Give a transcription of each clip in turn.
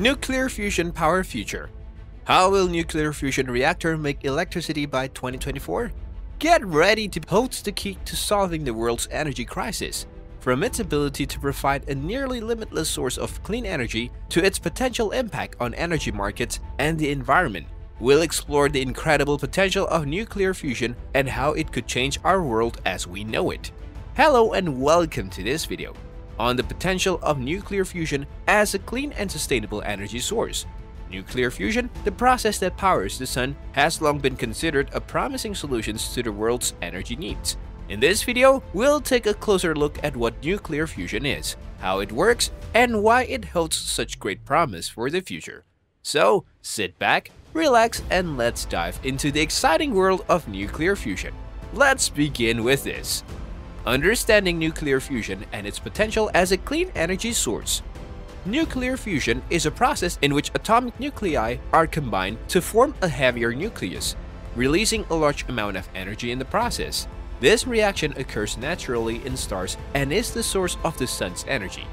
Nuclear fusion power future. How will nuclear fusion reactor make electricity by 2024? Get ready to host the key to solving the world's energy crisis, from its ability to provide a nearly limitless source of clean energy to its potential impact on energy markets and the environment. We'll explore the incredible potential of nuclear fusion and how it could change our world as we know it. Hello and welcome to this video on the potential of nuclear fusion as a clean and sustainable energy source. Nuclear fusion, the process that powers the sun, has long been considered a promising solution to the world's energy needs. In this video, we'll take a closer look at what nuclear fusion is, how it works, and why it holds such great promise for the future. So, sit back, relax, and let's dive into the exciting world of nuclear fusion. Let's begin with this. Understanding nuclear fusion and its potential as a clean energy source. Nuclear fusion is a process in which atomic nuclei are combined to form a heavier nucleus, releasing a large amount of energy in the process. This reaction occurs naturally in stars and is the source of the sun's energy.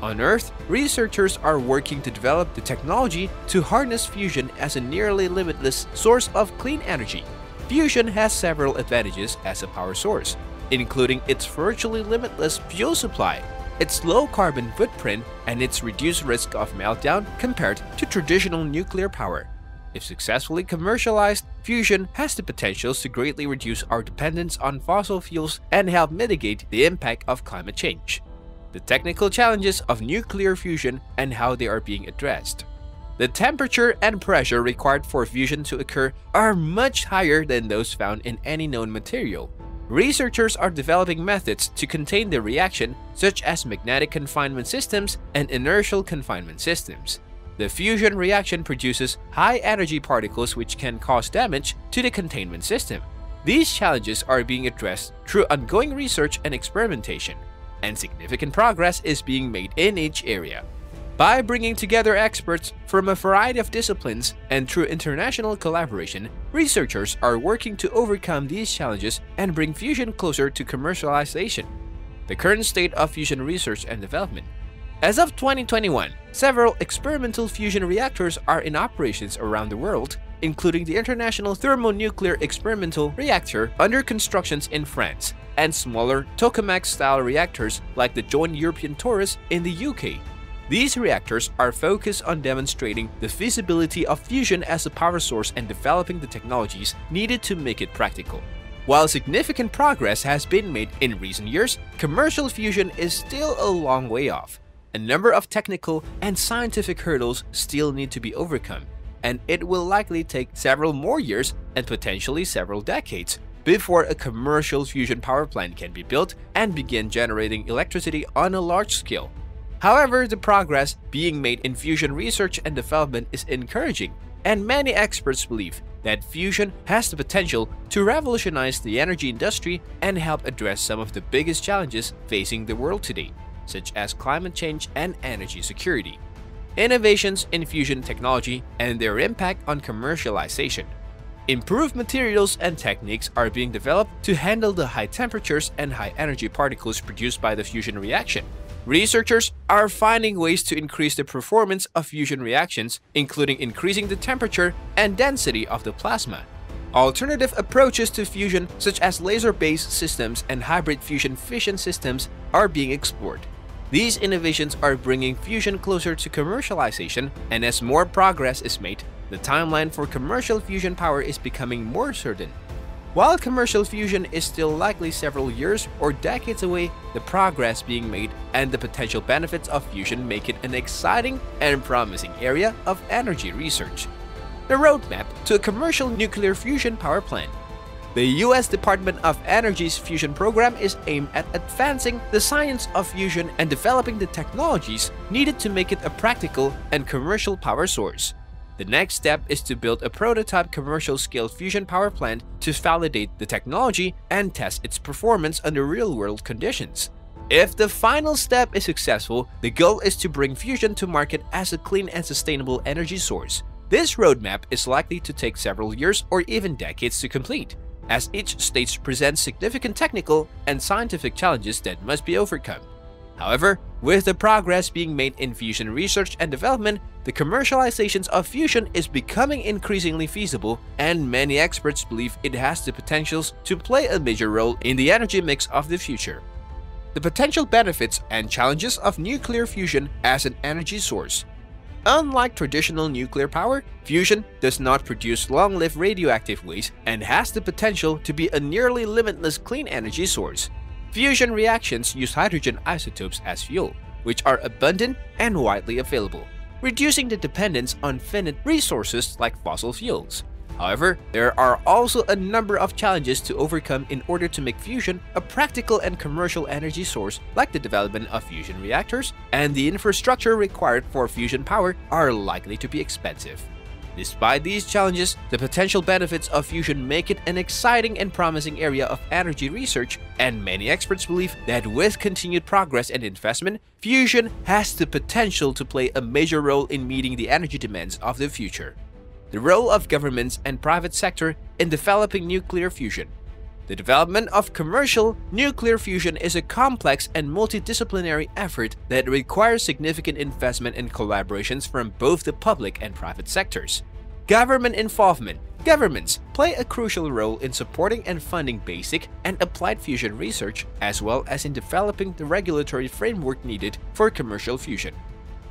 On Earth, researchers are working to develop the technology to harness fusion as a nearly limitless source of clean energy. Fusion has several advantages as a power source, including its virtually limitless fuel supply, its low carbon footprint, and its reduced risk of meltdown compared to traditional nuclear power. If successfully commercialized, fusion has the potential to greatly reduce our dependence on fossil fuels and help mitigate the impact of climate change. The technical challenges of nuclear fusion and how they are being addressed. The temperature and pressure required for fusion to occur are much higher than those found in any known material. Researchers are developing methods to contain the reaction, such as magnetic confinement systems and inertial confinement systems. The fusion reaction produces high-energy particles which can cause damage to the containment system. These challenges are being addressed through ongoing research and experimentation, and significant progress is being made in each area. By bringing together experts from a variety of disciplines and through international collaboration, researchers are working to overcome these challenges and bring fusion closer to commercialization. The current state of fusion research and development. As of 2021, several experimental fusion reactors are in operations around the world, including the International Thermonuclear Experimental Reactor under construction in France and smaller tokamak-style reactors like the Joint European Torus in the UK. These reactors are focused on demonstrating the feasibility of fusion as a power source and developing the technologies needed to make it practical. While significant progress has been made in recent years, commercial fusion is still a long way off. A number of technical and scientific hurdles still need to be overcome, and it will likely take several more years and potentially several decades before a commercial fusion power plant can be built and begin generating electricity on a large scale. However, the progress being made in fusion research and development is encouraging, and many experts believe that fusion has the potential to revolutionize the energy industry and help address some of the biggest challenges facing the world today, such as climate change and energy security. Innovations in fusion technology and their impact on commercialization. Improved materials and techniques are being developed to handle the high temperatures and high energy particles produced by the fusion reaction. Researchers are finding ways to increase the performance of fusion reactions, including increasing the temperature and density of the plasma. Alternative approaches to fusion, such as laser-based systems and hybrid fusion fission systems, are being explored. These innovations are bringing fusion closer to commercialization, and as more progress is made, the timeline for commercial fusion power is becoming more certain. While commercial fusion is still likely several years or decades away, the progress being made and the potential benefits of fusion make it an exciting and promising area of energy research. The roadmap to a commercial nuclear fusion power plant. The U.S. Department of Energy's fusion program is aimed at advancing the science of fusion and developing the technologies needed to make it a practical and commercial power source. The next step is to build a prototype commercial-scale fusion power plant to validate the technology and test its performance under real-world conditions. If the final step is successful, the goal is to bring fusion to market as a clean and sustainable energy source. This roadmap is likely to take several years or even decades to complete, as each stage presents significant technical and scientific challenges that must be overcome. However, With the progress being made in fusion research and development, the commercialization of fusion is becoming increasingly feasible, and many experts believe it has the potentials to play a major role in the energy mix of the future. The potential benefits and challenges of nuclear fusion as an energy source. Unlike traditional nuclear power, fusion does not produce long-lived radioactive waste and has the potential to be a nearly limitless clean energy source. Fusion reactions use hydrogen isotopes as fuel, which are abundant and widely available, reducing the dependence on finite resources like fossil fuels. However, there are also a number of challenges to overcome in order to make fusion a practical and commercial energy source, like the development of fusion reactors and the infrastructure required for fusion power are likely to be expensive. Despite these challenges, the potential benefits of fusion make it an exciting and promising area of energy research, and many experts believe that with continued progress and investment, fusion has the potential to play a major role in meeting the energy demands of the future. The role of governments and private sector in developing nuclear fusion. The development of commercial nuclear fusion is a complex and multidisciplinary effort that requires significant investment and collaborations from both the public and private sectors. Government involvement. Governments play a crucial role in supporting and funding basic and applied fusion research, as well as in developing the regulatory framework needed for commercial fusion.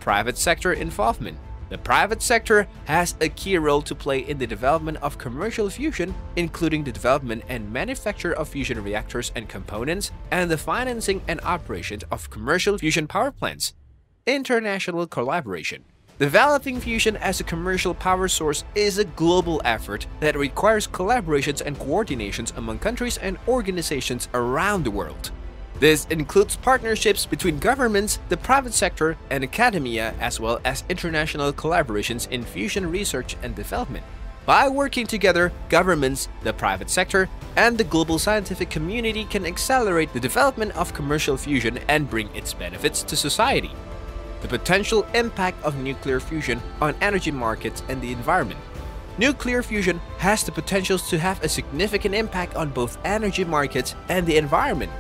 Private sector involvement. The private sector has a key role to play in the development of commercial fusion, including the development and manufacture of fusion reactors and components, and the financing and operation of commercial fusion power plants. International collaboration. Developing fusion as a commercial power source is a global effort that requires collaborations and coordinations among countries and organizations around the world. This includes partnerships between governments, the private sector, and academia, as well as international collaborations in fusion research and development. By working together, governments, the private sector, and the global scientific community can accelerate the development of commercial fusion and bring its benefits to society. The potential impact of nuclear fusion on energy markets and the environment. Nuclear fusion has the potential to have a significant impact on both energy markets and the environment.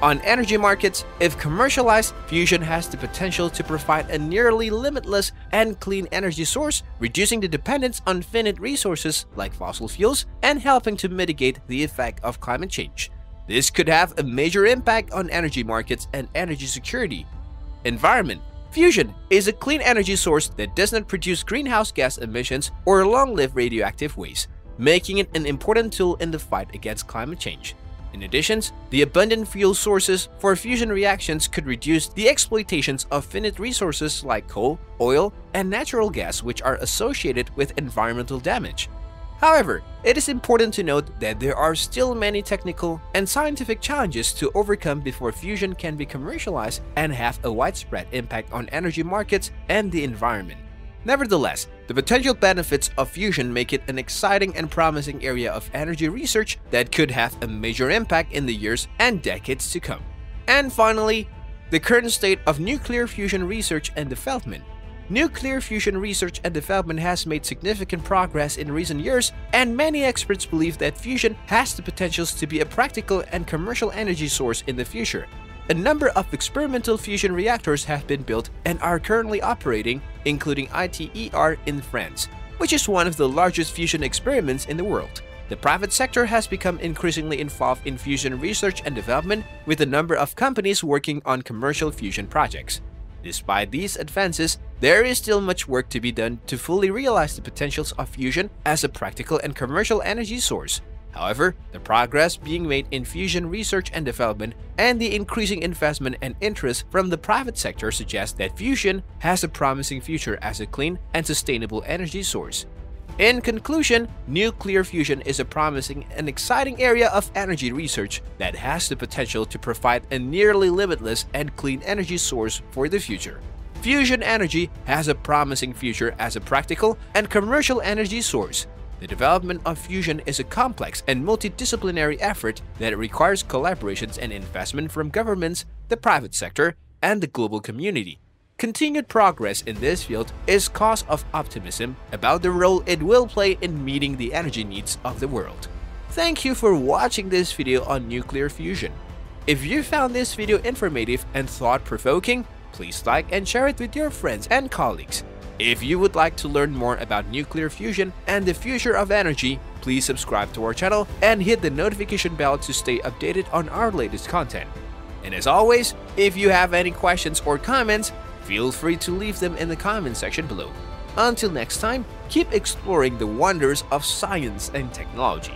On energy markets, if commercialized, fusion has the potential to provide a nearly limitless and clean energy source, reducing the dependence on finite resources like fossil fuels and helping to mitigate the effect of climate change. This could have a major impact on energy markets and energy security. Environment. Fusion is a clean energy source that does not produce greenhouse gas emissions or long-lived radioactive waste, making it an important tool in the fight against climate change. In addition, the abundant fuel sources for fusion reactions could reduce the exploitations of finite resources like coal, oil, and natural gas, which are associated with environmental damage. However, it is important to note that there are still many technical and scientific challenges to overcome before fusion can be commercialized and have a widespread impact on energy markets and the environment. Nevertheless, the potential benefits of fusion make it an exciting and promising area of energy research that could have a major impact in the years and decades to come. And finally, the current state of nuclear fusion research and development. Nuclear fusion research and development has made significant progress in recent years, and many experts believe that fusion has the potential to be a practical and commercial energy source in the future. A number of experimental fusion reactors have been built and are currently operating, including ITER in France, which is one of the largest fusion experiments in the world. The private sector has become increasingly involved in fusion research and development, with a number of companies working on commercial fusion projects. Despite these advances, there is still much work to be done to fully realize the potentials of fusion as a practical and commercial energy source. However, the progress being made in fusion research and development and the increasing investment and interest from the private sector suggests that fusion has a promising future as a clean and sustainable energy source. In conclusion, nuclear fusion is a promising and exciting area of energy research that has the potential to provide a nearly limitless and clean energy source for the future. Fusion energy has a promising future as a practical and commercial energy source. The development of fusion is a complex and multidisciplinary effort that requires collaborations and investment from governments, the private sector, and the global community. Continued progress in this field is cause of optimism about the role it will play in meeting the energy needs of the world. Thank you for watching this video on nuclear fusion. If you found this video informative and thought-provoking, please like and share it with your friends and colleagues. If you would like to learn more about nuclear fusion and the future of energy, please subscribe to our channel and hit the notification bell to stay updated on our latest content. And as always, if you have any questions or comments, feel free to leave them in the comment section below. Until next time, keep exploring the wonders of science and technology.